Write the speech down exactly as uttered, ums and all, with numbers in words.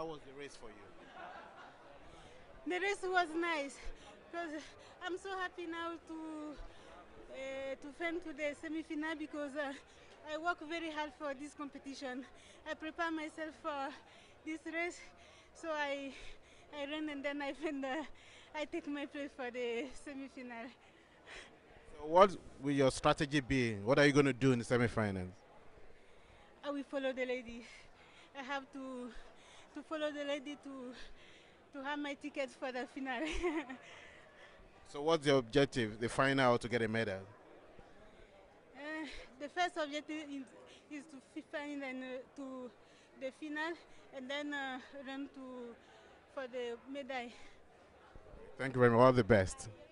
How was the race for you? The race was nice because I'm so happy now to uh, to fend to the semi-final because uh, I work very hard for this competition. I prepare myself for this race, so I I run and then I fend, uh, I take my place for the semi-final. So what will your strategy be? What are you going to do in the semi-finals? I will follow the lady. I have to to follow the lady to. to have my tickets for the final. So what's your objective, the final, to get a medal? Uh, the first objective is, is to find and uh, to the final, and then uh, run to for the medal. Thank you very much. All the best.